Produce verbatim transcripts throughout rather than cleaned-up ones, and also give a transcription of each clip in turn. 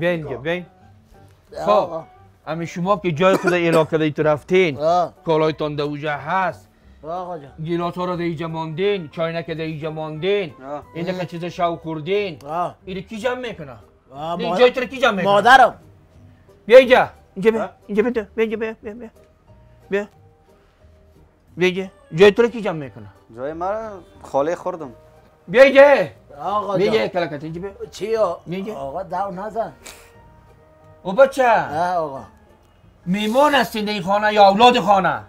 بین بین خب امی شما که جای خود ایلا کردید رفتین کالایتان در اوجه هست گیلاس ها را در ایجا ماندین چاینک در ایجا ماندین اینه که چیز شو کردین اینه کی جمع میکنه؟ این جای تو را کی جمع میکنه؟ مادرم بیا اینجا اینجا بیا اینجا بیا اینجا بیا بیا بیا بیا بیا اینجا جای تو را کی جمع میکنه؟ جای من را خاله خوردم بیا اینجا آقا جا بیا کلکت اینجا بیا چیا؟ آقا دو نزن او بچه آقا میمون هستین در این خانه یا اولاد خانه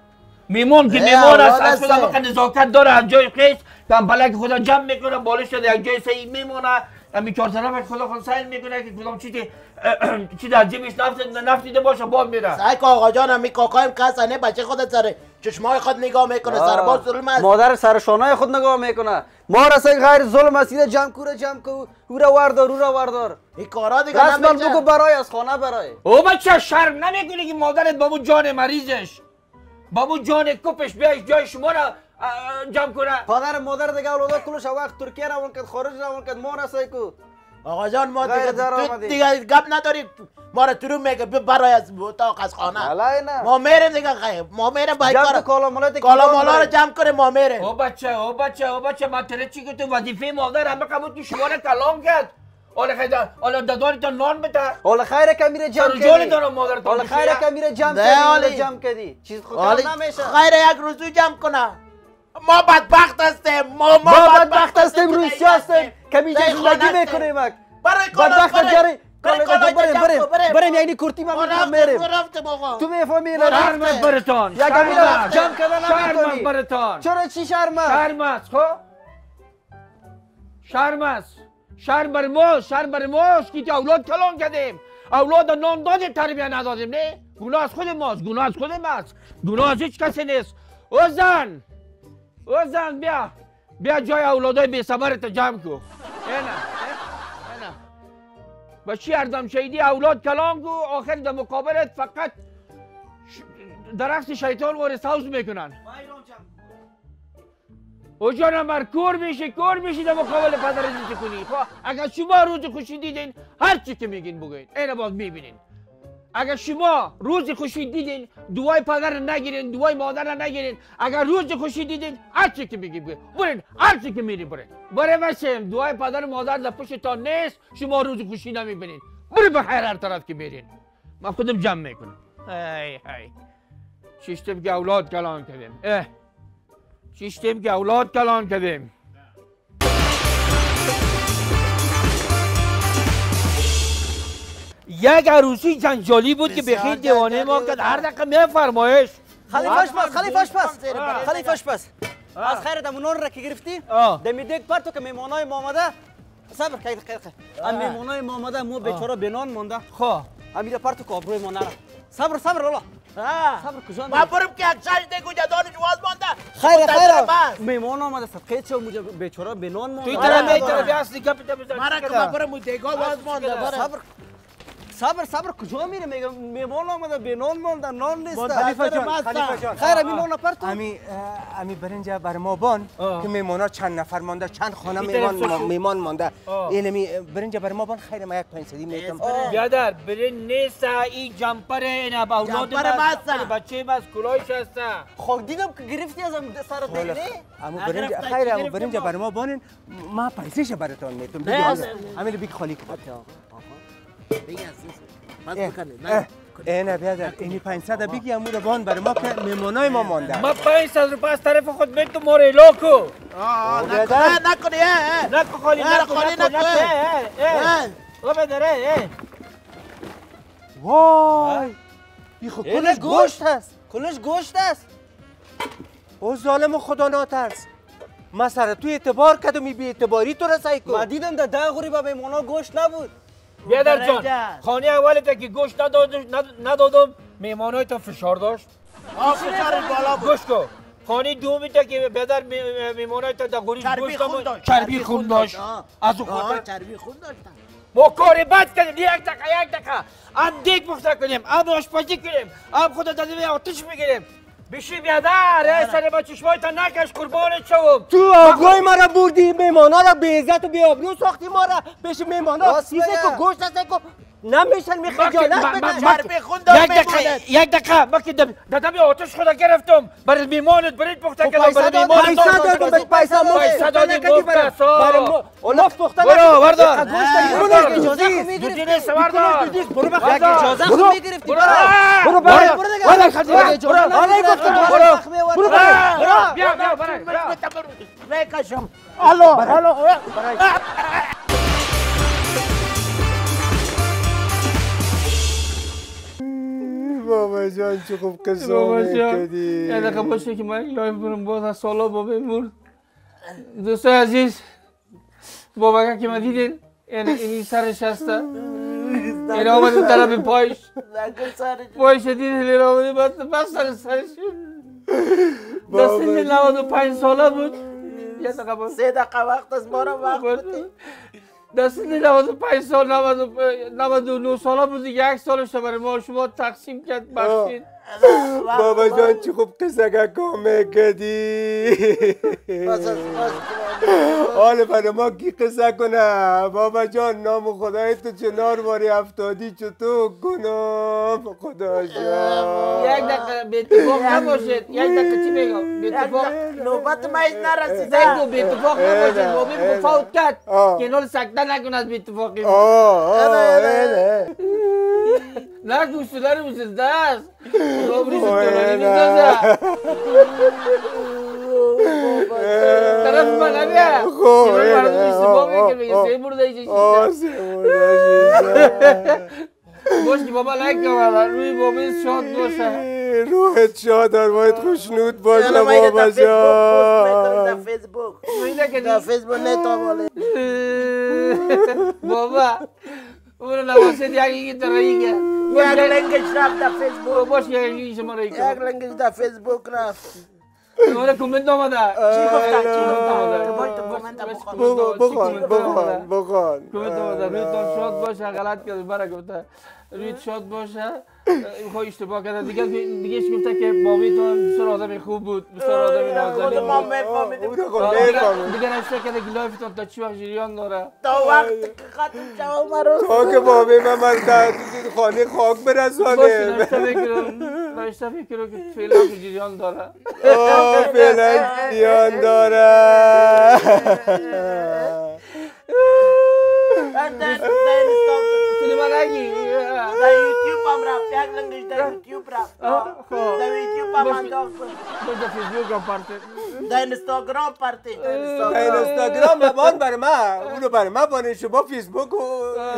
میمون که میمون است از خودم وقت نزاکت داره از جای خیش پنبلک خودم جمع میکنه بالش شده یک جای سعی میمونه امی چهار طرفش خدا خود سعی میکنه که کدام چی که چی در جیبش نفتیده باشه باد میره سعی که آقا جان امی کاکایم کسنه بچه خودت سره چشمای خود نگاه میکنه سرباز ظلم است مادر سر شانای خود نگاه میکنه ما رسای غیر ظلم است اینا جمع کوره جمع کو او را وردار او را وردار این کارا دیگه نمیشه راست بگو برای از خانه برای او بچه شرم نمیکنی که مادرت بابو جان مریضش بابو جان کوپش بیاش جای شما را جمع کنه پدر مادر دیگه اولادا کلش وقت ترکیه روان کرد خارج روان کرد ما رسای کو آقا جان ما دیگه دیگه گپ نداریم ما را تروم میگه برای از اتاق از خانه ما میریم دیگه غیب ما میریم باید کار کالا مالا رو جمع کنیم ما میریم او بچه او بچه او بچه من تره چی که تو وظیفه مادر همه قبول که شما را کلام کرد حالا خیر حالا دادانتان نان بده حالا خیره که میره جمع کردی سرجال دارم مادرتان حالا خیره که میره جمع کردی جمع کردی چیز خودت نمیشه خیره یک روزو جمع کنه ما بدبخت هستیم ما ما بدبخت هستیم روسی هستیم که میجا زندگی میکنیم برای بدبخت جاری بریم بریم بریم یعنی کرتی ما میریم تو میفهمی شرمت برتان یک امیلا جمع کردن نمیکنی چرا چی شرم شرم است خب شرم است شرم بر ما شرم بر ماست که اولاد کلان کردیم اولاد نان دادیم تربیه ندادیم نه گناه از خود ماست گناه از خود ماست گناه از هیچ کسی نیست او زن او زن بیا بیا جای اولادای بی ثمرت جمع کو اینا با چی اردم شهیدی اولاد کلام کو آخر در مقابلت فقط درخت شیطان وارث حوض میکنن او جانم بر کور میشی کور میشی در مقابل پدرت چی کنی خب اگر شما روز خوشی دیدین هر چی که میگین بگین اینو باز میبینین اگر شما روز خوشی دیدین دوای پدر نگیرین دوای مادر نگیرین اگر روز خوشی دیدین هر چی که میگی بگین برین هر چی که میری برین بره بشین دوای پدر مادر در پشتتان نیست شما روز خوشی نمیبینین بری به خیر هر طرف که میرین من خودم جمع میکنم هی هی چیشتیم که اولاد کلان کردیم اه چیشتیم که اولاد کلان کردیم یک عروسی جنجالی بود که بخیر دیوانه ما کرد هر دقیقه می فرمایش خلیفاش پس خلیفاش پس خلیفاش پس از خیر دمونان را که گرفتی دمی دیگ پر تو که میمانای ما آمده صبر خیر خیر ام میمانای ما آمده مو بیچاره بنان مانده خواه امیده پر تو که آبروی ما نره صبر صبر الله صبر کجا ما برم که اکشاش دیگو جدان جواز مانده خیر خیر میمان آمده صدقه چه موجه بیچاره بنان مانده توی طرف یک طرفی هست دیگه پیتا بزرگ مرا که ما برم دیگو باز مانده صبر صبر صبر کجا میره میگه میمون اومده بنان مونده نان نیست خلیفه جان خلیفه جان خیر میمون پرتو امی امی برنجا بر ما بان که میمونا چند نفر مونده چند خانه میمون میمون مونده اینمی برنجا بر ما بان خیر ما یک پنج صد میتم برادر برنج نیست این جمپر اینا با اولاد بچه بس کلایش هست خب دیدم که گرفتی ازم سر دینی امو برنج خیر امو برنجا بر ما بان ما پنج صد براتون میتم امی بی خالی کن اینا بیادر اینی پنج صد بگی امور بان بر ما که میمونای ما مانده ما پنج صد روپه از طرف خود بگی تو ما رو ایلا کو نکنه نکنه نکن خالی نکنه نکنه او بدره وای بیخو کلش گوشت هست کلش گوشت هست او ظالم خدا ناترس ما سر تو اعتبار کدومی بی اعتباری تو رسای کو ما دیدم در ده غوری با میمونا گوشت نبود بیادر جان خانه اولی تا که گوشت ندادم میمانای تا فشار داشت آه فشار بالا بود گوشت کن خانه دومی تا که بیادر میمانای تا در گوریش گوشت داشت چربی خون داشت از او خود چربی خون داشت ما کار بد کردیم یک دقیقه یک دقیقه هم دیگ مخته کنیم هم آشپزی کنیم هم خود دادیم آتش میگیریم بشی بیادر سر با چشمایتان نکش قربانت شوم تو آبروی ما را بردی میمانا را به عزت و به آبرو ساختی ما را بشی میمانا چیزی که گوشت هستی که نمیشن میخواد بگذار بخون دم میخواد یک دقیقه مکی دم دادم یا آتش خدا گرفتم برای میماند برای پخته کردم برای میماند پایسا دادم برای پایسا پایسا دادم برای اولاف پخته برو وردار اجازه میگیری دو سوار دار برو بخدا اجازه میگیری برو برو برو برو خدای اجازه علی گفت برو برو برو بیا بیا برای برای کشم الو الو بابا جان چه خوب قصه کردی. یه دقیقه باشه که من لایف برم باز از سالا بابا مرد. دوستای عزیز بابا که من دیدین این سرش هسته این آمده طرف پایش پایش دیدین این آمده بس سر سرش دستین نود و پنج ساله بود. یه دقیقه باشه سه دقیقه وقت از ما را وقت بودی دستین نود و پنج سال نود و نه ساله بود دیگه یک سالش برای ما شما تقسیم کرد بخشید. بابا جان چه خوب قصه کامه کردی. حال برای ما کی قصه کنه بابا جان نام خدای تو چنار باری افتادی چطور کنم خدا جان. یک دقیقه به اتفاق نباشید یک دقیقه چی بگم به اتفاق نوبت ما ایت نرسید نگو به اتفاق نباشید بابی بگو فوت کرد کنار سکته نکن از به اتفاقی نه گوشتلاری بسید دست رابریز دولاری میدازه طرف بلنه خوب اینه آسه برده باش که بابا لایک کنم روی بابی شاد باشه روحت شاد روحت خوشنود باشه بابا جان. در فیسبوک در فیسبوک نتاباله بابا اون لباس دیگه تراییه. یک لنگش رفت فیسبوک. باش یکی شما رایک. یک لنگش در فیسبوک رفت. دوباره کامنت نموده. چی گفته؟ چی گفته؟ کامنت بخوان. بخوان بخوان بخوان. کامنت نموده. رویت شاد باشه غلط کرد برای گفته. رویت شاد باشه. میخوای اشتباه کرد. دیگه دیگه گفته که بابی تو بسیار آدم خوب بود. بسیار آدم نازنین. اون ما میفهمید. اون کامنت. دیگه نشده که دیگه لایف تو تا چی وقت جریان داره. تا وقت که خاتم جواب مرد. تو که بابی من مرد خانه خاک برسانه. باشه نشته بگیرم. باشه فکر رو که فعلا جریان داره. آه فعلا جریان داره. سلیمان اگی در یوتیوب هم رفت یک لنگش در یوتیوب رفت در یوتیوب هم انداخت در فیسبوک هم پرتید در اینستاگرام پرتید در اینستاگرام ببان بر من اونو بر من بانه شما فیسبوک و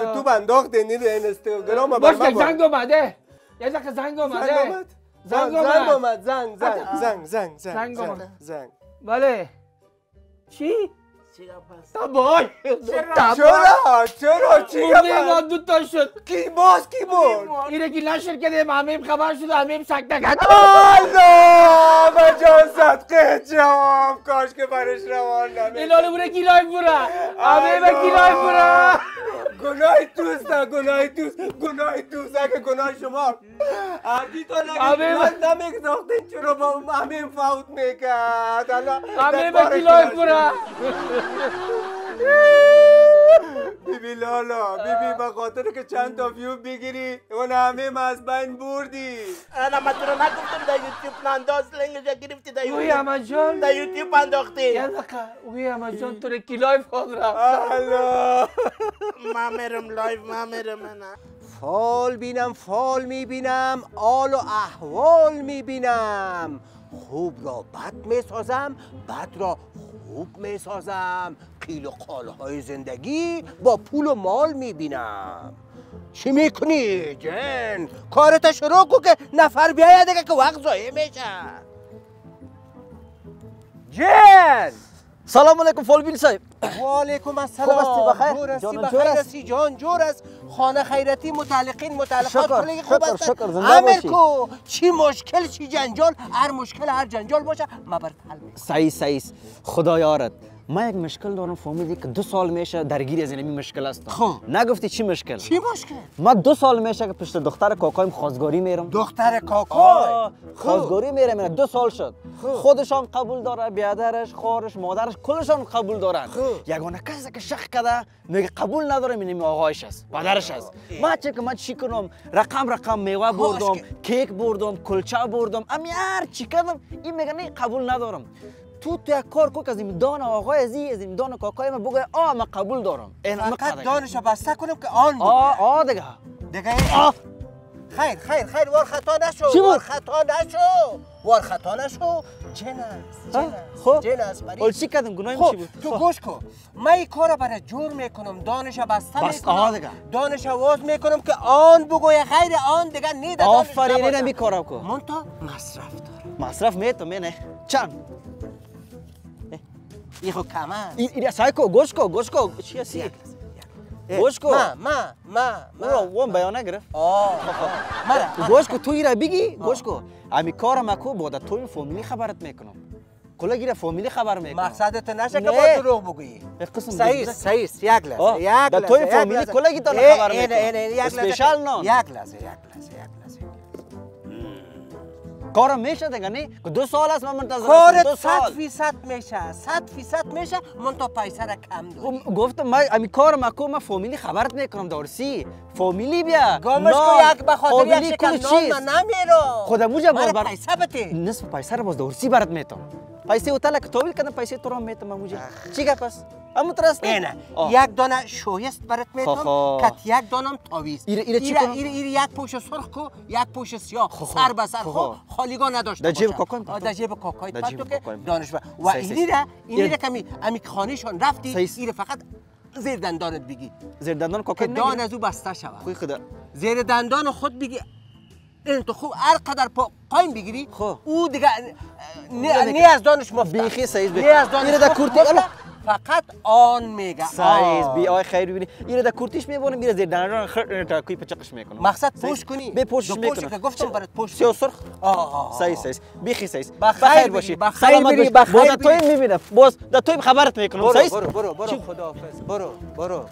یوتیوب انداخت این رو اینستاگرام بر من باش که زنگ اومده یه دقیقه زنگ اومده زنگ اومد زنگ زنگ زنگ زنگ زنگ بله چی؟ تا باش چرا چرا چی گفت دو تا شد کی باز کی بود اینه که لاشر کردیم همین خبر شد همین سکته کرد الله به جان صدقه جام کاش که برش روان نمی این حالا بره کی لایف بره همین کی لایف بره گناه توست گناه توست گناه توست اگه گناه شما عادی تو نگه نمیگذاختین چرا با همین فوت میکرد همین به کی لایف بره بیبی لالا بیبی با خاطر که چند تا ویو بگیری اون همه از بین بردی انا ما تو نگفتم در یوتیوب نانداز لنگش گرفتی در یوتیوب اوی احمد جان در یوتیوب انداختی یه دقیقه اوی احمد جان تو کی لایف خود رفت الله ما میرم لایف ما میرم انا فال بینم فال میبینم آل و احوال میبینم خوب را بد میسازم بد را خوب میسازم قیل و قالهای زندگی با پول و مال میبینم چی میکنی جن؟ کارت شروع کن که نفر بیاید دیگه که وقت ضایع میشه جن سلام علیکم فالبین صاحب و علیکم السلام جور هستی بخیر هستی جان جور است خانه خیرتی متعلقین متعلقات کلی خوب است امر کو چی مشکل چی جنجال هر مشکل هر جنجال باشه ما برات حل میکنیم صحیح صحیح خدا یارت ما یک مشکل دارم فهمیدی که دو سال میشه درگیری از این مشکل هستم. خب نگفتی چی مشکل؟ چی مشکل؟ ما دو سال میشه که پشت دختر کاکایم خواستگاری میرم. دختر کاکای خواستگاری میرم من دو سال شد. خودش هم قبول داره، بیادرش، خورش، مادرش کلشون قبول دارن. یگانه کسی که شک کرده میگه قبول نداره این آقایش است، پدرش است. ما چه که من چی کنم؟ رقم رقم میوه بردم، کیک بردم، کلچه بردم، امی هر چی کردم این میگه نه قبول ندارم. تو تو یک کار کو که از این دان آقای زی از این دان کاکای من بگه آ من قبول دارم. فقط دانش بسته کنم که آن بگه. آ آ دیگه. دیگه آ خیر خیر خیر وار خطا نشو. وار خطا نشو. وار خطا نشو. جن است. خب جن است. ولی چی کردم گناهی چی بود؟ تو گوش کو. من این کارا برای جور میکنم دانش بسته میکنم. دانش واز میکنم که آن بگه یا غیر آن دیگه نی دانش. آفرین نمی کارا کو. من تو مصرف دارم. مصرف میتونم نه. چند؟ Hijo Kamán. Y Saiko, Goshko, Goshko, sí, así. Goshko. Ma, ma, ma, ma. No, one by one, ¿eh? Oh. Mara. Goshko, tú irás bigi, Goshko. A mi cara me acuerdo, da tú en familia خبرت میکنم. کلا گیره فامیلی خبر میکنم. مقصدت نشه که با دروغ بگی. سعیس سعیس یک لحظه یک لحظه. دا تو این فامیلی کلا گیت داره خبر میکنم. این این یک لحظه. اسپیشال نان. یک لحظه یک لحظه یک لحظه. کارم میشه دیگه نه که دو سال است من منتظرم. کارت صد فیصد میشه صد فیصد میشه من تو پیسه را کم دارم. گفتم من امی کارم اکو من فامیلی خبرت میکنم دارسی فامیلی بیا گامش کو یک بخاطر یک شکل نام من نمیرم خودمو جا بار بر پیسه بده نصف پیسه را باز دارسی برات میتم پیسه اوتاله که تویل کنم پیسه تو را میتم موجی چیکار پس امو ترس نه یک دانه شویست برات میتم کت یک دانم تاویز ایره ایره چیکار ایره ایره یک پوش سرخ کو یک پوش سیاه سر به سر خو خالیگا نداشت دجیب کاکان دجیب کاکای تو که دانش و اینیره اینیره کمی امی خانهشان رفتی ایره فقط زیر دندانت بگی زیر دندان کاکای دان از او بسته شود خوی خدا زیر دندان خود بگی این تو خوب هر قدر پا قایم بگیری او دیگه نه از دانش مفت بیخی سعیز بگی نه از دانش مفت فقط آن میگه سعیز بی آی خیر ببینی اینه در کورتیش میبونم میره زیر دندان خرد تاکوی پچقش میکنم مقصد پوش کنی به پوشش میکنم که گفتم برات پوش سیو سرخ آ سعیز سعیز بیخی سعیز بخیر باشی سلامت باشی باز تو میبینم باز در تو خبرت میکنم سعیز برو برو برو خداحافظ برو برو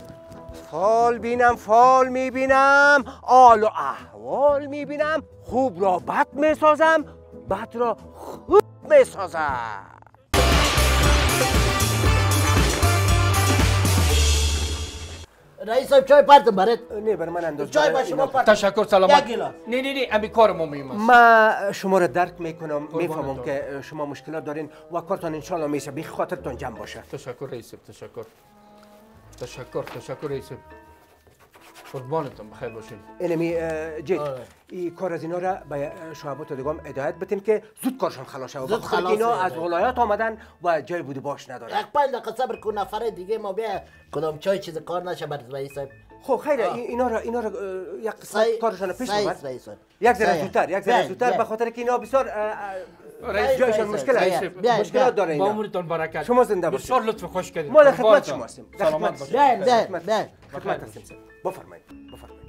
فال بینم فال میبینم آل و احوال میبینم خوب را بد میسازم بد را خوب میسازم رئیس صاحب چای پردم برات نه بر من انداز چای با شما پردم تشکر سلامت نه نه نه امی کارم مهم است ما شما را درک میکنم میفهمم که شما مشکلات دارین و کارتان ان شاء الله میشه بی خاطرتون جمع باشه تشکر رئیس صاحب تشکر تشکر تشکر رئیس صاحب قربانتون بخیر باشین اینمی جید این کار از اینا را به شعبات دیگام هدایت بدین که زود کارشان خلاص شود زود خلاص اینا از ولایات آمدن و جای بوده باش نداره یک پنج دقیقه صبر کن نفر دیگه ما بیا کدام چای چیز کار نشه برات رئیس صاحب خب خیر اینا را اینا را یک قسمت کارشان پیش آورد رئیس صاحب یک ذره زودتر یک ذره زودتر به خاطر که اینا بسیار رئیس جایشان مشکل مشکلات داره اینا با عمرتون برکت شما زنده باشید بسیار لطف خوش کردید ما در خدمت شما هستیم سلامت باشید بله بله خدمت هستیم بفرمایید بفرمایید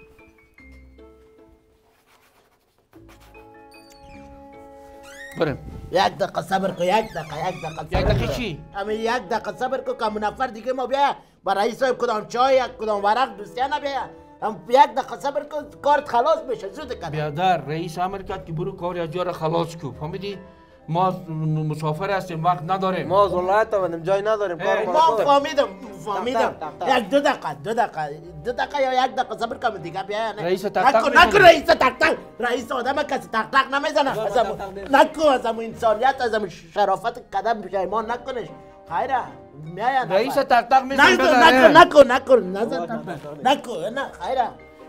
برم یک دقیقه صبر کو یک دقیقه یک دقیقه یک دقیقه چی امی یک دقیقه صبر کو کم نفر دیگه ما بیا با رئیس صاحب کدام چای یک کدام ورق دوستانه بیا ام یک دقیقه صبر کو کارت خلاص بشه زود کن بیادر رئیس امر کرد که برو کاری از جا را خلاص کو فهمیدی ما مسافر هستیم وقت نداریم ما از ولایت آمدیم جای نداریم کار ما فهمیدم فهمیدم یک دو دقیقه دو دقیقه دو دقیقه یا یک دقیقه صبر کن دیگه بیا رئیس تک تک نکن رئیس تک تک رئیس آدم کسی تک تک نمیزنه نکن ازم انسانیت ازم شرافت قدم پشیمان نکنش خیره میای رئیس تک تک میزنه نکن نکن نکن نزن نکن نه خیره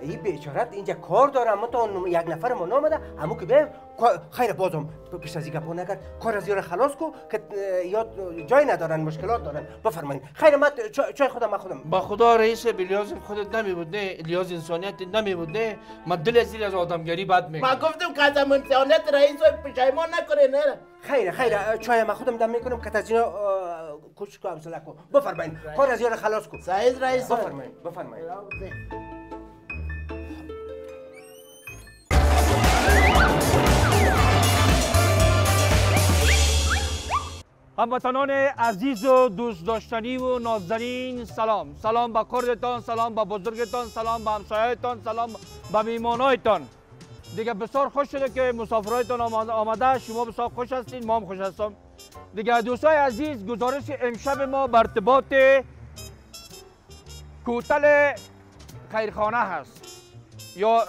این به اشارت اینجا کار داره، اما تا یک نفر ما نامده همون که بیم خیر بازم پیش از این گپا نکرد، کار از یار خلاص کو که یاد جای ندارن، مشکلات دارن. بفرمایید خیر، من چای خودم من خودم با خدا رئیس الیاس خودت نمیبود، نه الیاس انسانیت نمیبود، نه من دل زیر از آدمگری بد میگم. من گفتم که آدم انسانیت رئیس پشیمان نکنه. نه خیر خیر، چای من خودم دم میکنم که از اینا کوچیکو امثله کو. بفرمایید کار از یار خلاص کو. سعید رئیس بفرمایید بفرمایید. هموطنان عزیز و دوست داشتنی و نازنین، سلام. سلام به کردتان، سلام به بزرگتان، سلام به همسایه‌تان، سلام به میهمانایتان. دیگه بسیار خوش شده که مسافرایتان آمده، شما بسیار خوش هستین، ما هم خوش هستم. دیگه دوستای عزیز، گزارش امشب ما بر ارتباط کوتل خیرخانه هست یا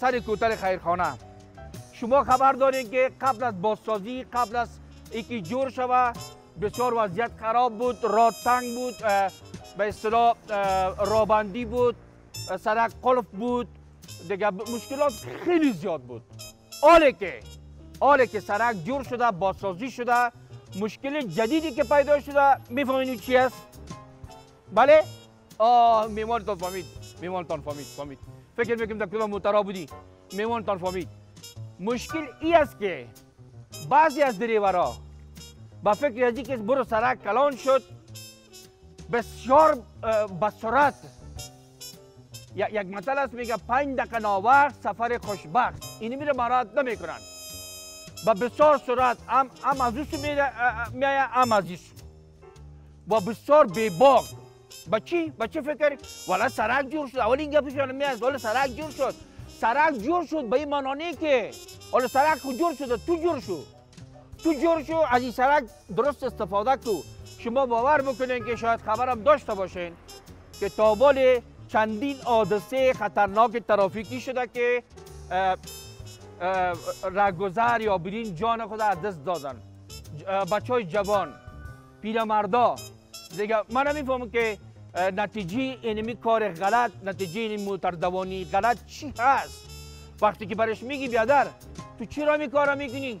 سر کوتل خیرخانه. شما خبر دارین که قبل از بازسازی، قبل از اینکه جور شوه، بسیار وضعیت خراب بود، راه تنگ بود، به اصطلاح رابندی بود، سرک قلف بود، دیگه مشکلات خیلی زیاد بود. حالا که حالا که سرک جور شده، بازسازی شده، مشکل جدیدی که پیدا شده میفهمید چی است؟ بله؟ آه میمانتان فهمید، میمانتان فهمید، فهمید. فکر میکنم در کدام مترا بودی، میمانتان فهمید. مشکل ای است که بعضی از دریورا با فکر از اینکه برو سرک کلان شد، بسیار به سرعت، یک متل است میگه پنج دقیقه ناوقت سفر خوشبخت، اینی میره مراد نمیکنن، با بسیار سرعت هم هم از اوسو میایه هم از ایسو و بسیار بیباک. با چی؟ با چی فکر؟ والا سرک جور شد. اول این گپشان میاست والا سرک جور شد، سرک جور شد به این معنی که حالا سرک جور شده، تو جور شو، تو جور شو، از این سرک درست استفاده کو. شما باور بکنین که شاید خبرم داشته باشین که تا بال چندین حادثه خطرناک ترافیکی شده که راهگذر یا برین جان خود از دست دادن، بچهای جوان، پیرمردا. دیگه من نمیفهمم که نتیجه اینمی کار غلط، نتیجه این موتردوانی غلط چی هست؟ وقتی که برش میگی بیادر تو چرا می کارا میکنی؟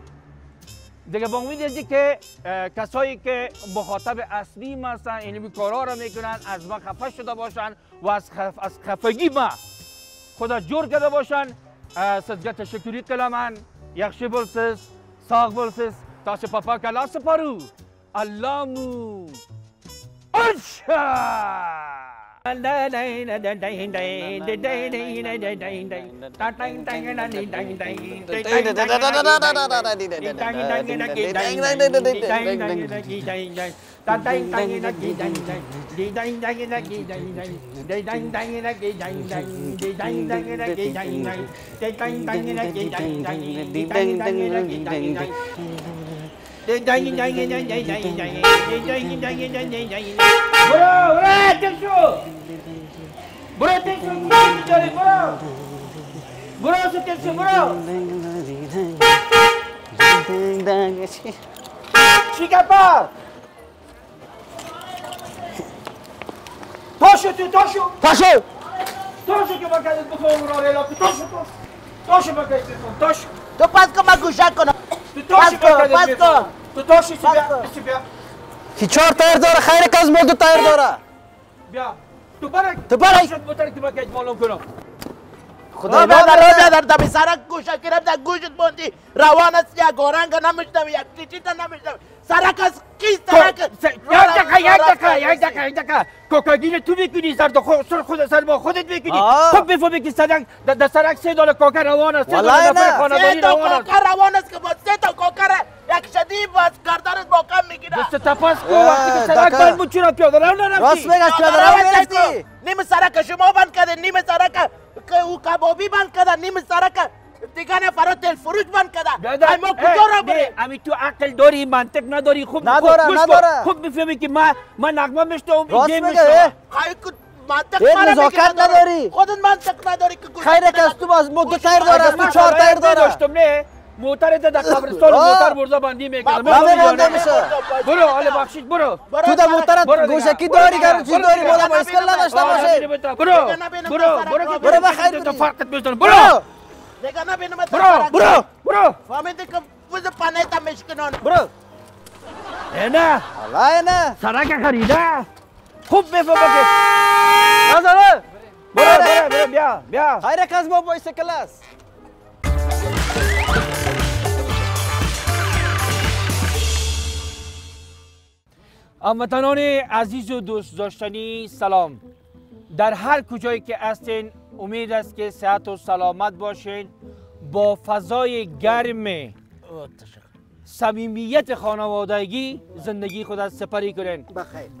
دیگه با امید از که کسایی که مخاطب اصلی ما هستن این کارها را میکنن، از ما خفه شده باشن و از, خف... از خفگی ما خدا جور کرده باشن. سزگه تشکری قلمن یخشی بلسس ساغ بلسس تاش پاپا کلا سپارو اللامو ارشا لا لا لا لا لا لا برو برو تیرشو، برو تیرشو، برو برو برو تیرشو برو. چیکار؟ توشو تو توشو توشو توشو که ما کردیم بخوام رو لیلا تو توشو تو توشو ما کردیم توشو تو پس کن ما گوش کنم تو توشو پس کن تو توشی چی بیا کی چهار تایر داره خیر کس مول دو تایر داره. بیا تو برای تو برای شد بوتاری تو بکیج معلوم کنم. خدا بیا در در دمی سرک گوش کردم در گوشت موندی روان است یا گورنگ نمیشدم یا چیچی تا نمیشدم سرک از کی سرک یا دقیقه یا دقیقه یا دقیقه یا دقیقه کوکاگین تو میکنی سر تو خود سر خودت سر با خودت میکنی. خب بفهمی که سرک در سرک سه دلار کوکا روان است، سه دلار خانوادگی روان است، کوکا روان است که با سه تا کوکا یک شدید باز گردنت با کم میگیره. دست تپاس کو وقتی که سرک بند بود چرا پیاده رو نرفتی؟ راست میگه چرا نرفتی؟ نیم سرک شما بند کرده، نیم سرک وكابوبي بان كذا نيم سارك تيجانا فرط الفروج بان كذا أي ما كدورة بري أمي تو أكل دوري منطق ندوري خوب خوب بفهمي كي ما ما نغمة مشتوم جيم مشتوم خايف كت منطق ما ندوري خودن منطق ندوري خيرك أستو از مو دو تاير داره استو چهار تاير داره دوستم نه موتاره داد کابرستان موتار برزه باندی میکنم. برو علی بخشید برو. تو دا موتاره گوشکی داری کار چی داری بودا مشکل نداشته باشه. برو برو برو برو با خیر تو فرقت میذارم برو. دیگه نبینم تو برو برو برو. فهمیدی که وز پناه تا میشکنن. برو. اینا. الله اینا. سراغ خریده. خوب میفهمی که. نزار. برو برو برو بیا بیا. خیره کس با باید سکلاس. هموطنان عزیز و دوست داشتنی سلام. در هر کجایی که هستین امید است که صحت و سلامت باشین. با فضای گرم صمیمیت خانوادگی زندگی خود از سپری کنین.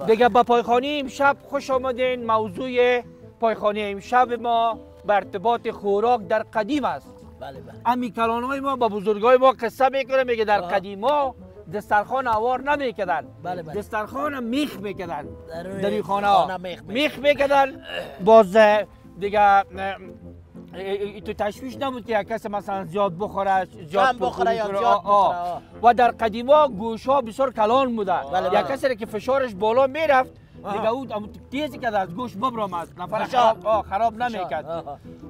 دیگه با پایخوانی امشب خوش آمدین. موضوع پایخوانی امشب ما به ارتباط خوراک در قدیم است. امی کلانهای ما با بزرگای ما قصه میکنه، میگه در قدیم ها دسترخوان اوار نمیکردن، دسترخوان میخ میکردن، در این خانه ها میخ میکردن. باز دیگه تو تشویش نبود که یک کس مثلا زیاد بخوره زیاد بخوره یا زیاد بخوره. و در قدیم ها گوش ها بسیار کلان بودن، یک کسی که فشارش بالا میرفت دیگه اون تیزی که از گوش ببرامد نفر خراب نمیکرد.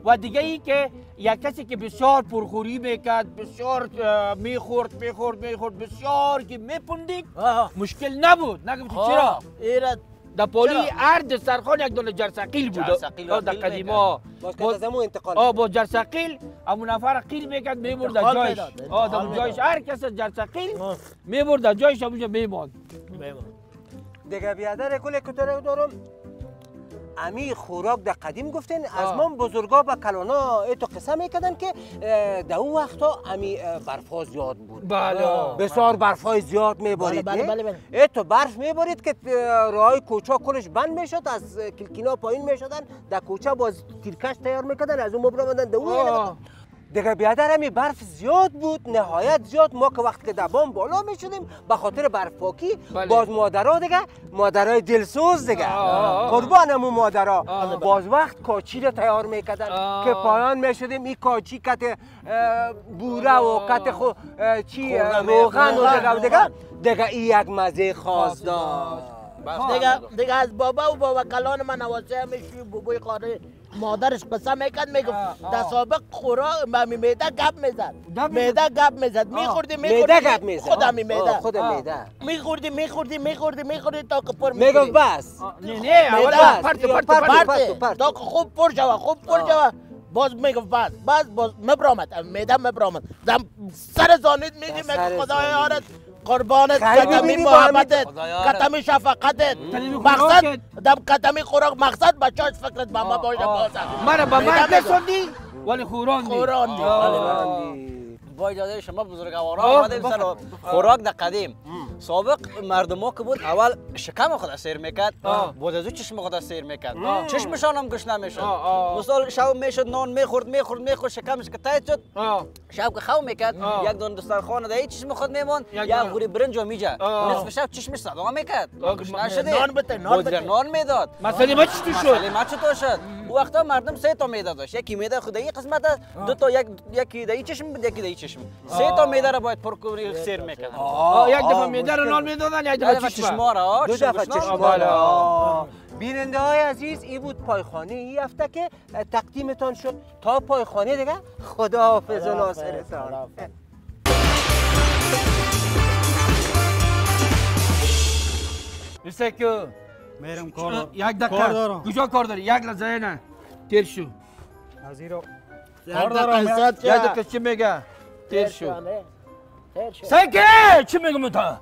و دیگه ای که یک کسی که بسیار پرخوری میکرد، بسیار میخورد میخورد میخورد بسیار که میپندید مشکل نبود. نگم چرا در پولی هر دسترخوان یک دونه جرثقیل بود در قدیما. آه با جرثقیل همون نفر قیل میکرد میبرد در جایش. آه در جایش هر کس جرثقیل میبرد در جایش همونجا میماند. دیگه بیادر کل کتره دارم. امی خوراک در قدیم گفتن از ما بزرگا با کلانا ایتو قصه میکردن که در اون وقتا امی برفا زیاد بود. بله بسیار برفای زیاد میبارید. بله بله بله ایتو برف میبارید که راهای کوچه کلش بند میشد، از کلکینا پایین میشدن در کوچه باز تیرکش تیار میکردن از اون مبرامدن در اون. دیگه بیادر همی برف زیاد بود، نهایت زیاد. ما که وقتی که دبام بالا می شدیم به خاطر برف پاکی باز مادرها دیگه مادرای دلسوز دیگه قربانم اون مادرها باز وقت کاچی رو تیار میکردن که پایان می شدیم این کاچی کت بوره و کت خو چی روغن و دیگه دیگه این یک مزه خاص داشت. دیگه دیگه از بابا و بابا کلان من واسه میشی بوبوی قاره مادرش قصه میکرد، میگفت در سابق خوراک ممی میده گپ میزد، میده گپ میزد، میخوردی میخوردی میده گپ میزد، خودم میده خودم میده میخوردی میخوردی میخوردی میخوردی تا که پر میگفت بس نه نه اول پرت پرت پرت پرت تا که خوب پر شوه خوب پر شوه باز میگفت بس بس باز مبرامد میده مبرامد دم سر زانید میگی میگه خدای آرت قربانت کتمی محبتت کتمی شفقتت مقصد دم کتمی خوراک مقصد بچاش فکرت با ما باشه بازه مرا با من کسوندی ولی خوراندی خوراندی. با اجازه شما بزرگواران آمدیم سر خوراک در قدیم. سابق مردم ها که بود اول شکم خود سیر میکرد، بعد از او چشم خود سیر میکرد، چشمشان هم گوش نمیشد. مثلا شب میشد نان میخورد میخورد میخورد شکمش که تایت شد شب که خو میکرد یک دون دسترخوان در چشم خود میموند یک غوری برنج و میجه نصف شب چشمش صدا میکرد گوش نشده نان بده نان بده نان میداد. مسئله ما چطور شد؟ مسئله ما چطور شد؟ اون وقتا مردم سه تا میده داشت، یکی میده خدایی قسمت است، دو تا یک یکی دایی چشم بود یکی دایی چشم. سه تا میده را باید پر کوری سیر میکردن. یک دفعه میده را نان میدادن، یک دفعه چشما را، دو دفعه چشما. بیننده های عزیز این بود پایخوانی این هفته که تقدیمتان شد. تا پایخوانی دیگه خداحافظ و ناصرتان. میشه که میرم کار دارم. یک دقیقه کجا کار داری؟ یک لحظه نه تیر شو نظیرو کار دارم. یک دقیقه چی میگه؟ تیر شو سکه چی میگم تا؟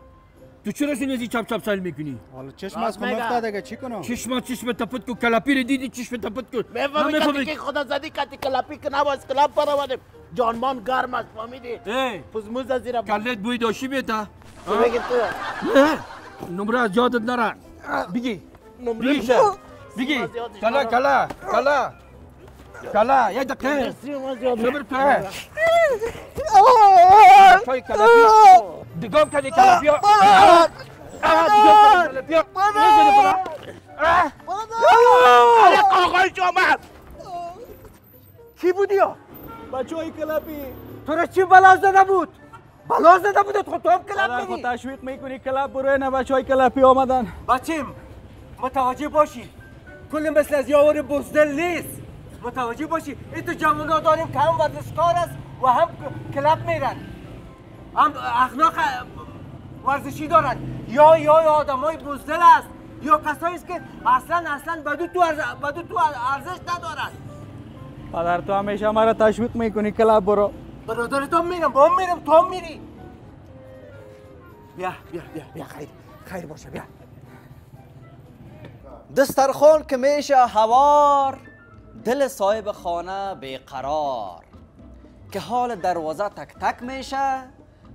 تو چرا شنیدی چپ چپ سال میکنی؟ حالا چشم از کم افتاد دیگه چی کنم؟ چشم چشم تپت کو کلاپی رو دیدی چشم تپت کو نمیفهمی که خدا زدی کتی کلاپی کنم از کلاب پروانه جانمان گرم است فهمیدی؟ پزموز از زیرا کلت بوی داشی بیتا تو میگی تو نمره از یادت نره بگی نمره بگی کلا کلا کلا كلا يدك ايه؟ شبرت ايه؟ شوي كلابيو دقوم كذي كلابيو دقوم كلابيو نزل برا على قوقي شو معك؟ كي بوديو؟ بشوي كلابي ترى شو بلازة نبود؟ بلازة نبود تخطوهم كلابي؟ أنا تشويق ما يكوني كلاب بروينا بشوي كلابي أمدان باتيم متوجه باشي كل مثل أزياور بوزدل ليس متوجه باشی این تو جوونا داریم که هم ورزشکار است و هم کلاب میرن هم اخلاق ورزشی دارن یا یا آدمای بزدل است یا کسایی است که اصلا اصلا بدو تو بدو تو ارزش ندارن پدر تو همیشه ما را تشویق میکنی کلاب برو برادر تو میرم با هم میرم تو هم میری بیا بیا بیا بیا خیر خیر باشه بیا دسترخوان که میشه هوار دل صاحب خانه بیقرار که حال دروازه تک تک میشه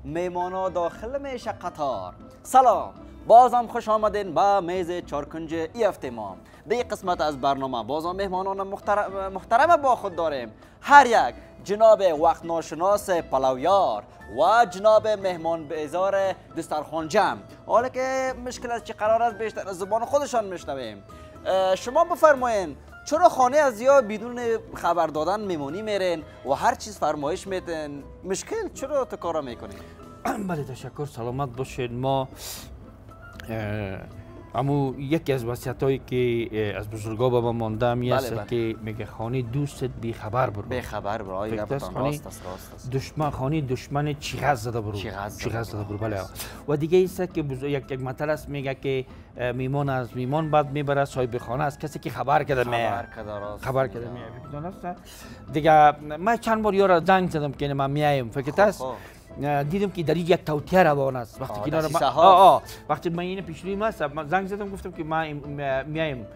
میمانا داخل میشه قطار سلام بازم خوش آمدین به میز چارکنج ای هفته ما در این قسمت از برنامه بازم مهمانان محترم, محترم با خود داریم هر یک جناب وقت ناشناس پلویار و جناب مهمان بیزار دسترخوان جمع حالا که مشکل از چی قرار است بیشتر از زبان خودشان میشنویم شما بفرمایین چرا خانه از یا بدون خبر دادن میمونی میرین و هر چیز فرمایش میتن مشکل چرا تو کارا میکنین؟ بله تشکر سلامت باشین ما امو یکی از وصیتایی که از بزرگا بابا مانده همی است که میگه خانه دوستت بی خبر برو بی خبر برو آی رفتن راست است راست است دشمن خانه دشمن چیغز زده برو چیغز زده برو بله و دیگه ایست که یک یک مطلب است میگه که میمان از میمان بعد میبره صاحب خانه از کسی که خبر کرده می خبر کرده می بدون است دیگه من چند بار یارا زنگ زدم که من میایم فکر است دیدم که در یک توطئه روان است وقتی که اینا را آ وقتی من این پیش روی ما زنگ زدم گفتم که ما میایم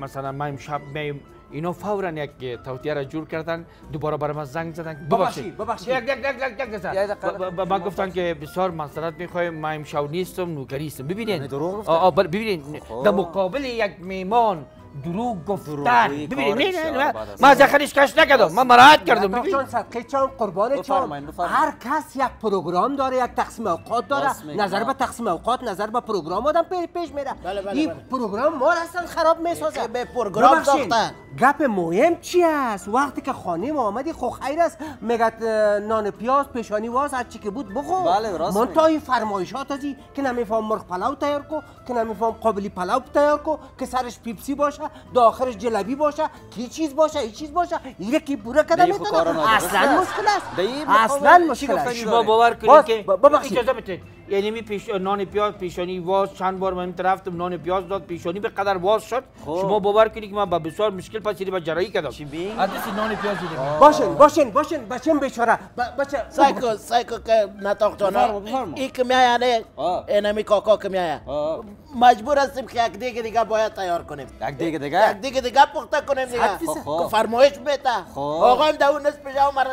مثلا ما امشب میایم اینا فورا یک توطئه را جور کردن دوباره برای ما زنگ زدن ببخشید ببخشید یک یک یک ما گفتن که بسیار معذرت میخوایم ما امشب نیستم نوکری هستم ببینید ببینید در مقابل یک میمان دروغ گفتن ببینید ما از آخرش کش نکردم من مراحت کردم ببینید صدقه چم قربان چم هر کس یک پروگرام داره یک تقسیم اوقات داره نظر به تقسیم اوقات نظر به پروگرام آدم پیش میره این پروگرام ما اصلا خراب میسازه به پروگرام ساختن گپ مهم چی است وقتی که خانه ما آمدی خو خیر است میگه نان پیاز پیشانی واس هر چی که بود بخور من تا این فرمایشات ازی که نمیفهم مرغ پلو تیار کو که نمیفهم قابلی پلو تیار کو که سرش پیپسی باشه داخلش جلبی باشه کی چیز باشه این چیز باشه یکی پوره کردن اصلا مشکل است اصلا مشکل است شما باور کنید که اجازه بدید یعنی می پیش نان پیاز پیشانی واز چند بار من رفتم نان پیاز داد پیشانی به قدر واز شد شما باور کنید که من با بسیار مشکل پسیری با جراحی کردم آدرس نان پیاز دیدم باشین باشین باشین بچم بیچاره بچه سایکو سایکو که ناتوختون یک میایانه انمی کاکا که میایا مجبور هستیم که یک دیگه دیگه باید تیار کنیم یک دیگه دیگه دیگه پخته کنیم دیگه فرمایش بده آقا داو نسبه جاو مرا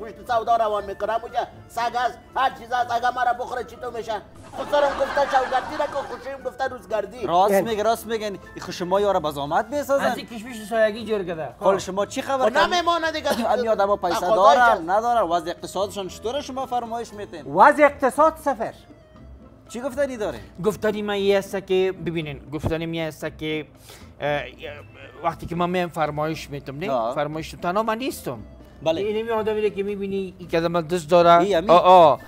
پشت سودا روان میکنم اونجا سگ است هر چیز است اگه مرا بخوره چی تو میشه خودم گفتن شوگردی را که خوشیم گفتن روزگردی راست میگه راست میگن شما یارا بزامت میسازن از کشمش سایگی جور کرده حال شما چی خبر نمیمونه دیگه این آدما پیسه دارن ندارن وضع اقتصادشون چطوره شما فرمایش میدین وضع اقتصاد صفر چی گفتنی داره؟ گفتنی من یه است که ببینین گفتنی من یه است که وقتی که من میام فرمایش میتم نه فرمایش تنها من نیستم بله اینمی آدمی که میبینی یک آدم دست داره آه آه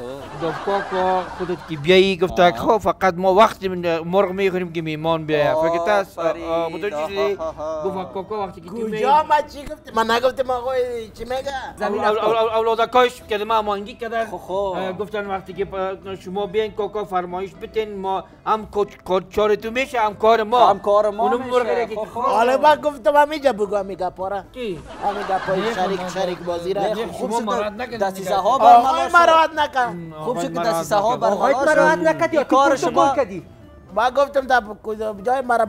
دفکا خودت که بیایی گفته خب فقط ما وقتی مرغ میخوریم که میمان بیاید فکر تاس متوجه دفکا وقتی که کجا ما چی گفتی من نگفتم آقا چی میگه اولادکاش که ما مانگی کردن گفتن وقتی که شما بیاین کاکا فرمایش بدین ما هم کار تو میشه هم کار ما هم کار ما اونم مرغی که حالا ما گفتم میجا بگو میگا پورا کی میگا پورا شریک شریک بازی را خوب شد دسیسه ها برملا شد مراحت نکن خوب شد که دسیسه ها برملا نکد یا کار شما کردی ما گفتم در جای مرا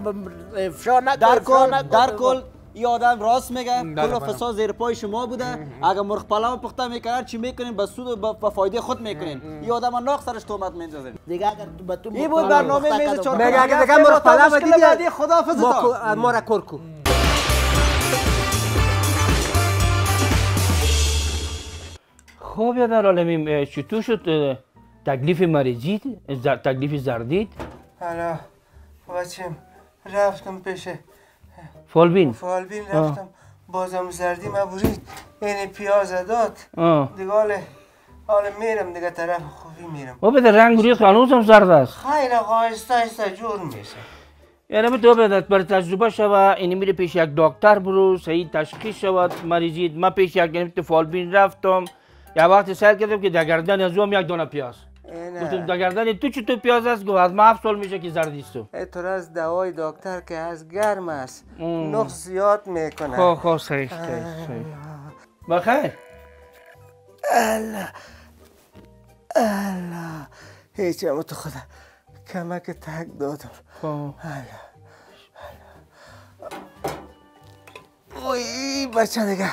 افشا نکن در کل در کل این آدم راست میگه کل فساد زیر پای شما بوده اگه مرغ پلو پخته میکنن چی میکنین به سود و به فایده خود میکنین این آدم ناق سرش تهمت میندازین دیگه اگر به تو این بود برنامه میز چهار میگه اگه دیگه مرغ پلو دیدی خداحافظ تو ما را کرکو خب يا در عالمیم چطور شد تکلیف مریضیت؟ تکلیف زردیت؟ حالا بچم رفتم پیش فالبین فالبین رفتم آه. بازم زردی مبورید این پیاز داد دیگه حالا حالا میرم دیگه طرف خوبی میرم او بده رنگ روی خانوزم زرد است خیلی آهسته آهسته جور میشه یعنی تو بدت بر تجربه شوه اینی میره پیش یک دکتر برو صحیح تشخیص شود مریضیت من پیش یک یعنی فالبین رفتم یا وقت سر کردم که در گردن از هم یک دونه پیاز گفتم در گردن تو چی تو پیاز است گفت از ما هفت سال میشه که زردی است تو از دوای دکتر که از گرم است نخ زیاد میکنه خب خب صحیح صحیح بخیر الله الله هیچی هم تو خدا کمک تک دادم خب الله الله اوی بچه دیگه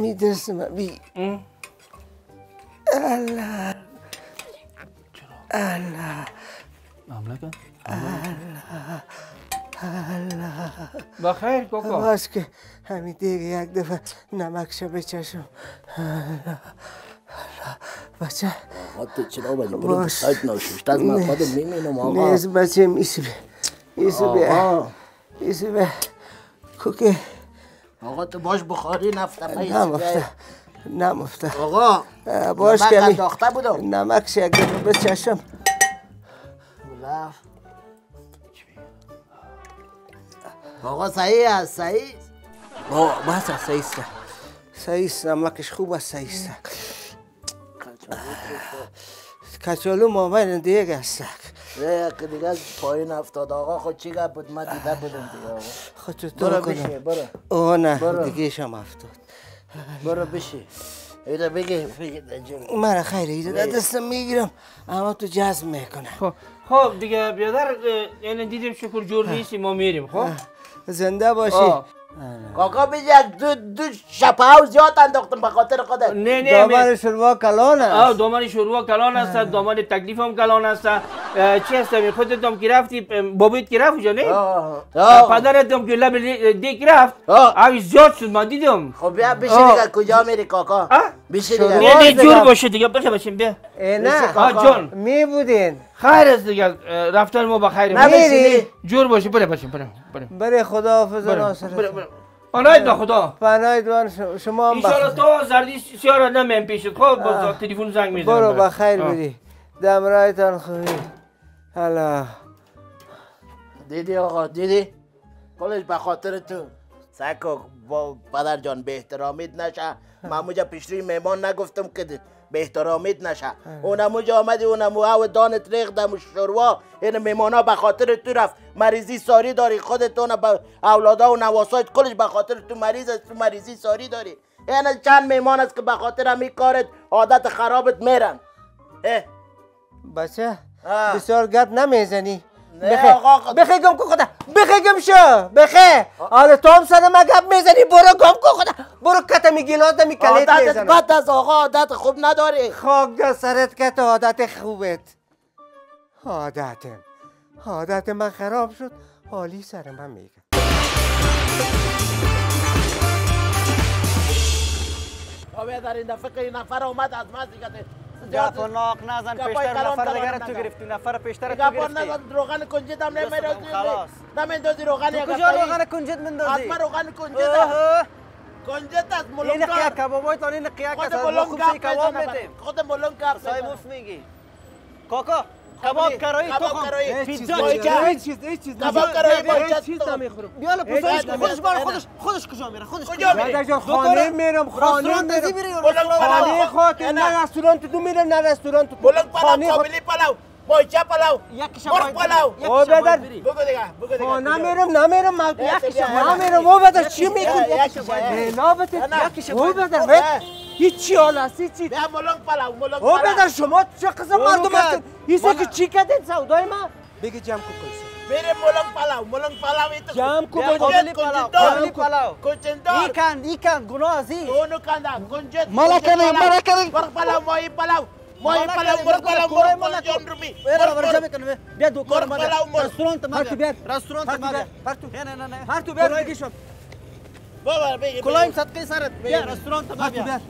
می درسم بی الله الله مملکت الله الله بخیر کوکو باش که همین دیگه یک دفعه نمکشو بچشم الله الله بچه خودت چرا بایی برو سایت ناشوشت از من خودم میمینم آقا نیز بچم ایسو بی ایسو بی ایسو بی کوکه آقا تو باش بخاری نفتمه ایسو بی نمفته آقا باش که من داخته بودم نمکش یک دفعه بچشم بلف آقا صحیح است صحیح آقا بس است صحیح است صحیح است نمکش خوب است صحیح است کچالو مامان دیگه است یک دیگه از پایین افتاد آقا خود چی گپ بود من دیده بودم دیگه آقا خود تو برو بشه برو آقا نه دیگه شم افتاد برو بشه ایده بگه من خیره ایده دستم میگیرم اما تو جذب میکنم خب دیگه بیادر یعنی دیدیم شکر جور نیستی ما میریم خب زنده باشی کاکا بگه دو دو شپه ها زیاد انداختم به خاطر خودت نه نه دامن شروع کلان است دامن شروع کلان است دامن تکلیف هم کلان است چی هستم خودت هم که رفتی بابایت که رفت اونجا نه پدرت هم که لب دیک رفت اوی زیاد شد من دیدم خب بیا بشه دیگه کجا میری کاکا بشه دیگه نه نه جور باشه دیگه بشه بشیم بیا نه جان می بودین خیر است دیگه رفتن ما بخیر میری جور باشه بره بشیم بره بره بره خداحافظ ناصر پناهید به خدا پناهید به شما هم بخیر ان شاء الله تو زردی سیارا نمیم پیشت خب با تلفن زنگ میزنم برو بخیر بری دم رایتان خوبی حالا دیدی آقا دیدی کلش به خاطر تو سکو با پدر جان به احترامید نشه من موجه پیش روی مهمان نگفتم که به احترامید نشه اونمو جا آمدی اونمو او دانت ریخدم و شروا این مهمانا به خاطر تو رفت مریضی ساری داری خودتون به اولادا و نواسایت کلش به خاطر تو مریض است تو مریضی ساری داری این چند مهمان است که به خاطر همین کارت عادت خرابت میرن اه بچه بسیار گپ نمیزنی بخه بخه گم کو خدا بخه گم شو بخه حالا تو هم سر ما گپ میزنی برو گم کو خدا برو کته می گلاس دمی کلت میزنی عادت بد از آقا عادت خوب نداری خاک در سرت کته عادت خوبت عادتم عادت من خراب شد حالی سر من میگه آبی در این دفعه این نفر اومد از من دیگه گپ ناق نزن پیشتر نفر دیگر تو گرفتی نفر پیشتر تو گرفتی گپ نزن روغن کنجد هم نمیرازی خلاص نمیندازی روغن یک کجا روغن کنجد میندازی حتما روغن کنجد کنجد از ملون این قیاق کبابای تان این قیاق از خوب سی کباب میدیم خود ملون کباب سای موف میگی کاکا کباب کرایی تو خون پیتزا هیچ چیز هیچ چیز کباب کرایی باید چیز نمیخورم بیا پسرش خودش بار خودش خودش کجا میره خودش کجا میره خانه میرم خانه نزی میره خانه خودت نه رستوران تو میرم نه رستوران تو خانه قابلی پلو پوچا پلو یک شب پلو او بدر بگو دیگه بگو دیگه خانه میرم نمیرم ما یک شب نمیرم او بدر چی میگی یک شب نه بت یک شب او بدر هیچی حالا هیچی بیا ملون پلو ملون پلو او بدر شما چه قسم مردم هستید ایسا که چی کردین سودای ما بگی جمع کو کیسه میرم ملون پلو ملون پلو ایت جمع کو قابلی پلو قابلی پلو کوچندار این کند این کند گناه ازی اونو کند گنجت ملکه ملکه برق پلو ماهی پلو ماهی پلو برق پلو برق پلو جان رومی برق پلو کنم بیا دوکان ما رستوران ما بیا رستوران ما هر تو نه نه نه هر تو بیا بگی شو بابا بگی کلایم صدقه سرت بیا رستوران ما بیا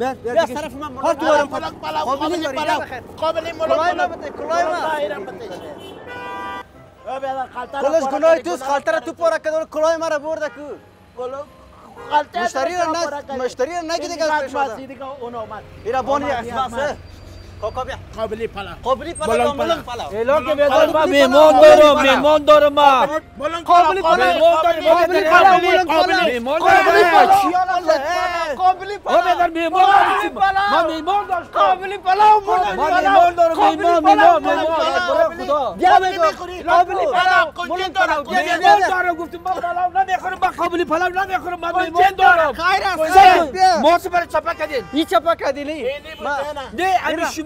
بس صرف ما مرات ولا طلق طلق قابلين طلق قابلين ملوك بتي كلايما ايران بتي كلش كنايتوس خالتره تو پورا کدول کلايما را بردک کلو خالتره مشتری نه مشتری نه کی دیگه اومد ایرا بونی اسماسه کوکو بیا قابلی پلا قابلی پلا ملون پلا الهو که میدان میمون دارم میمون دارم ما قابلی پلا قابلی پلا قابلی پلا قابلی پلا میمون ما میمون دارم قابلی پلا ما میمون دارم میمون میمون خدا بیا بگو قابلی پلا ملون دارم میمون دارم گفتم ما پلا نمیخورم ما قابلی پلا نمیخورم ما میمون دارم خیر است موسی بر چپا کدی این چپا کدی ما دی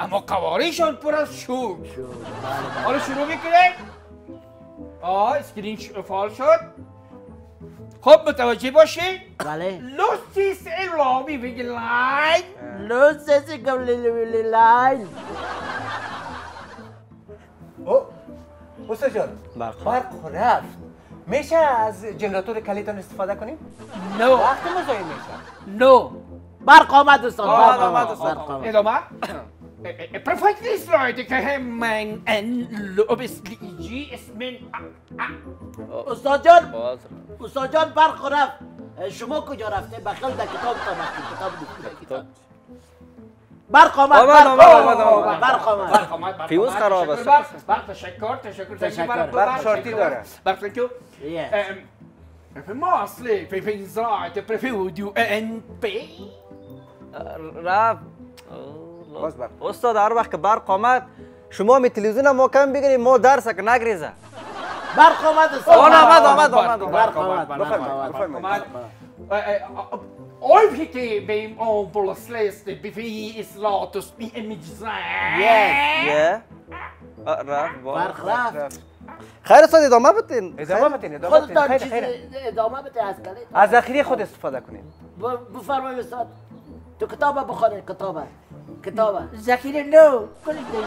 اما قواریشان پر از شور حالا شروع میکنیم آه اسکرین فعال شد خب متوجه باشی بله لوسیس الابی بگی لاین لوسیس الابی لاین او استاد جان برق رفت میشه از جنراتور کلیتان استفاده کنیم؟ نو وقت مزاحم میشه نو برق آمد استاد برق آمد استاد ادامه Perfectly right. كهم من ال obviously جي اسمن أستاذ جان أستاذ جان برق رفت شما کجا رفته بخیل در کتاب تا کتاب برق آمد برق آمد برق آمد فیوز خراب است برق تشکر تشکر تشکر برق شرطی داره برق تو في مصر في في زراعة برفيوديو ان بي رفت استاد هر وقت که برق آمد شما می تلویزیون ما کم بگیرید ما درس نگریزه برق آمد استاد آن آمد آمد آمد برق آمد بفرمایید آی پیتی بیم آن بولسلیست بیفی اسلاتوس بی امیجزه یه رفت برق رفت خیر استاد ادامه بدین ادامه بدین ادامه بدین ادامه بدین از کلید از ذخیره خود استفاده کنید بفرمایید استاد تو کتابه بخورید کتابه كتابة ذخيرة نو كل ده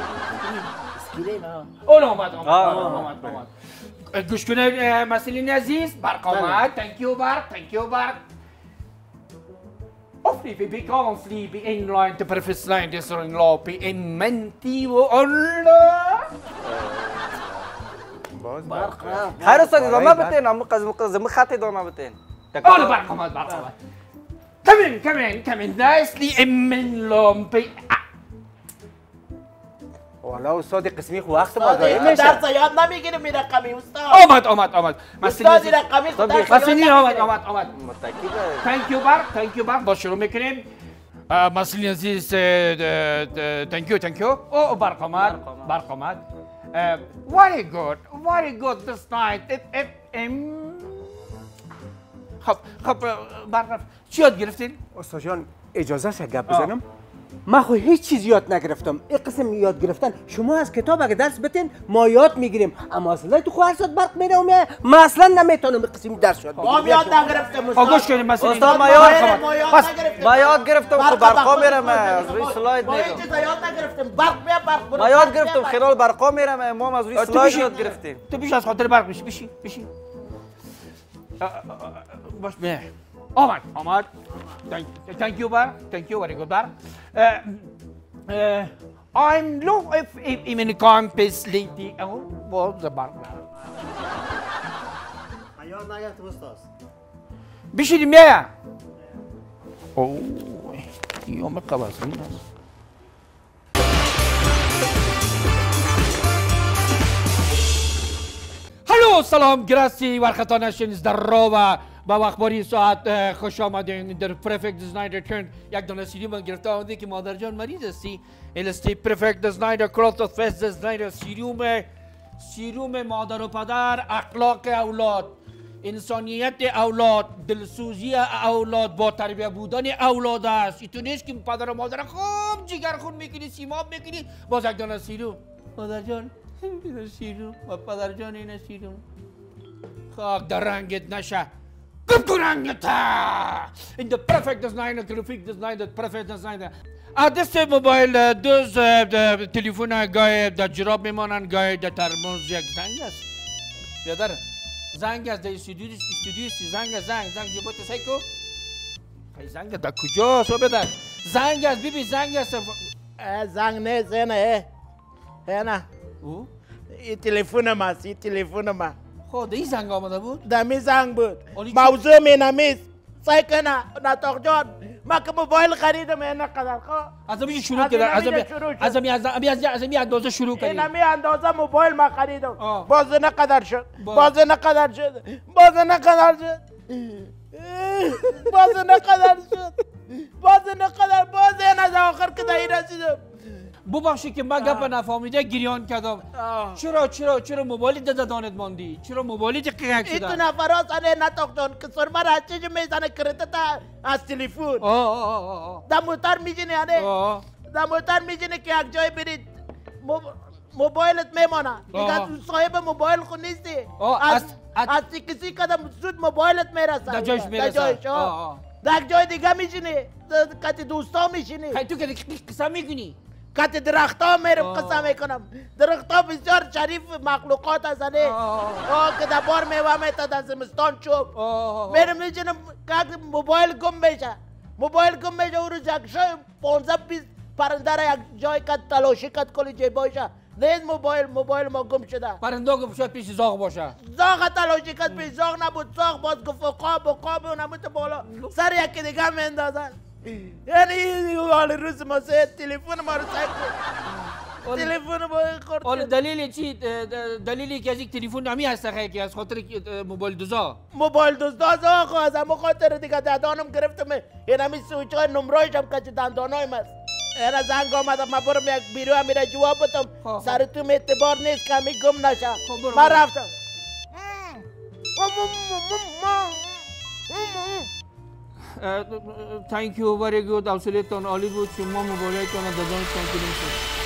سكرين اه اول آمد آمد آمد آمد گوش کنه مسئلین عزیز برق آمد تانکیو برق تانکیو برق افری بی بی کانفلی بی این لاین تا پرفیس لاین دیسرین لا بی این منتی و الله برق آمد خیر استاد ادامه بتین اما قزم خط ادامه بتین اول برق آمد برق آمد Come in, come in, come in nicely من لومبي والله استاد قسمی خو وقت ما داریم درس یاد نمیگیریم این رقمی استاد آمد آمد آمد استاد این رقمی مسئله آمد آمد آمد متأکد تانکیو برق تانکیو برق با شروع میکنیم مسئله عزیز تانکیو تانکیو او برق آمد برق آمد very good very good this night it it خب خب برق چی یاد گرفتین؟ استاد جان اجازه شه گپ بزنم؟ من خو هیچ چیز یاد نگرفتم. این قسم یاد گرفتن شما از کتاب اگه درس بتین ما یاد میگیریم. اما اصلا تو خو هر ساعت برق میره و میاد. من اصلا نمیتونم قسم درس یاد بگیرم. ما یاد نگرفتم استاد. گوش کنید مثلا استاد ما یاد نگرفتم. ما یاد گرفتم خو برقا میره من از روی سلاید میگم. من چیز یاد نگرفتم. برق میاد برق. ما یاد گرفتم خلال برقا میره من ما از روی سلاید یاد گرفتیم. تو بیش از خاطر برق میشی بشی بشی. باش می آمد آمد تانکیو بار تانکیو باری گود بار I'm low if I'm in a campus lady oh well the bar ایار نگه تو استاز بشیدیم بیا اوه یوم قبض نیست هلو سلام گراسی ورخطا نشینیز در رو و با اخباری ساعت خوش آمدین در پرفکت دیزنایدر ترند یک دانه سیدی من گرفته آمده که مادر جان مریض هستی الستی پرفکت دیزنایدر کلوت فست دیزنایدر سیروم سیروم مادر و پدر اخلاق اولاد انسانیت اولاد، دلسوزی اولاد، با تربیه بودن اولاد است. ایتو نیست که پدر و مادر خوب جگر خون میکنی، سیماب میکنی، بازک جان سیرو مادر جان بیدر سیرو و پدر جان اینه سیرو خاک در رنگت نشه گپ تو رنگت ها این در پرفیکت دزناین در رفیق دزناین در پرفیکت دزناین در عدس موبایل دوز تلیفون گای در جراب میمانن گای در ترمز یک زنگ است بیادر زنگ از در استودیو است زنگ زنگ زنگ جبات سیکو خیلی زنگ در کجا سو بیدر زنگ از بیبی زنگ است زنگ نه زنه هنه او؟ این تلیفون ما است این تلیفون ما خب در این زنگ آمده بود؟ در این زنگ بود موضوع می نمیست سیکو نه نتاق جان ما که موبایل خریدم اینه قدر خواه از امیشه شروع کردن از امی اندازه شروع کردیم این امی اندازه موبایل ما خریدم باز نه قدر شد باز نه قدر شد باز نه قدر شد باز نه قدر شد باز نه قدر باز نه از آخر که دایی رسیدم ببخشی که من گپ نفهمیده گریان کردم چرا چرا چرا موبایلی داده دانت ماندی چرا موبایلی که قیق شده این تو نفراز آنه نتاق جان که سرمه را چجا میزنه کرده تا از تلیفون در موتر میجینه آنه در موتر میجینه که یک جای برید موبایلت میمانه دیگه صاحب موبایل خود نیستی از کسی کدام زود موبایلت میرسه در جایش میرسه در جای دیگه میجینه کتی دوستا میشینی خیلی تو که قصه میکنی کت درخت ها میرم قصه میکنم درخت ها بسیار شریف مخلوقات هستنه آه که در بار میوه میتا در زمستان چوب میرم میجنم که موبایل گم میشه موبایل گم میشه او رو جکشه پانزده بیست پرنده را یک جای کت تلاشی کت کلی جای باشه نیز موبایل موبایل ما گم شده پرنده گم شد پیش زاغ باشه زاغ تلاشی کت پیش زاغ نبود زاغ باز گفت قاب و قاب و نبود بالا سر یکی دیگه میندازن یعنی حال روز ما سید تلیفون ما رو سید کرد تلیفون ما خورد حال دلیل چی؟ دلیلی که از یک تلیفون همی هسته خیلی که از خاطر موبایل دوزا موبایل دوزا آخو از همه خاطر دیگه دندانم گرفتم این همی سوچه های نمرایش هم کچه دندانایم هست این زنگ آمدم من برم یک بیرو همی را جواب بتم سرتوم اعتبار نیست که همی گم نشه من رفتم Thank you very good. Absolutely, on Hollywood, Shumma Mubarak, on the Dazan, thank you.